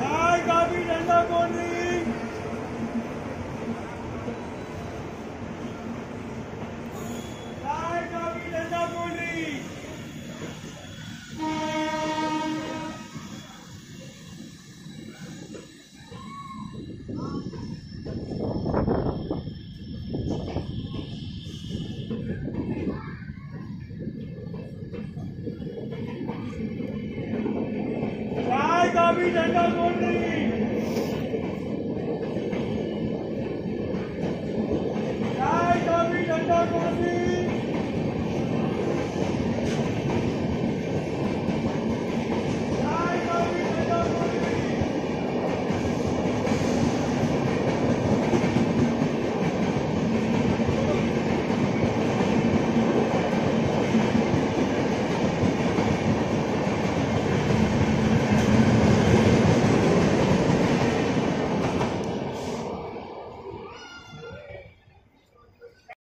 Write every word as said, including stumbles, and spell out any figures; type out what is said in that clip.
Dai, Gabi, Danda, Gondi!